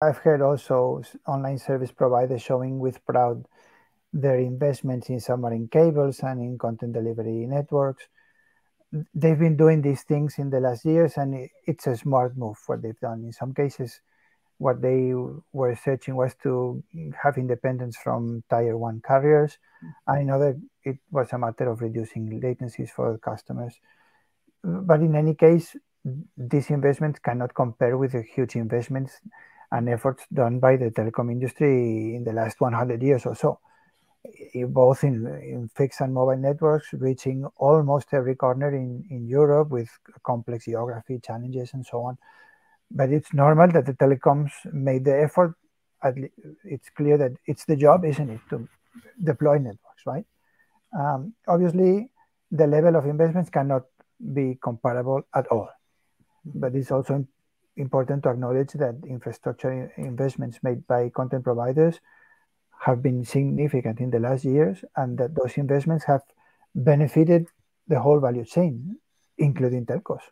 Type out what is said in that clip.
I've heard also online service providers showing with pride their investments in submarine cables and in content delivery networks. They've been doing these things in the last years, and it's a smart move what they've done. In some cases, what they were searching was to have independence from tier one carriers. And in other, it was a matter of reducing latencies for customers. But in any case, these investments cannot compare with the huge investments and efforts done by the telecom industry in the last 100 years or so, both in fixed and mobile networks, reaching almost every corner in Europe with complex geography challenges and so on. But it's normal that the telecoms made the effort. It's clear that it's the job, isn't it, to deploy networks, right? Obviously, the level of investments cannot be comparable at all. But it's also important to acknowledge that infrastructure investments made by content providers have been significant in the last years, and that those investments have benefited the whole value chain, including telcos.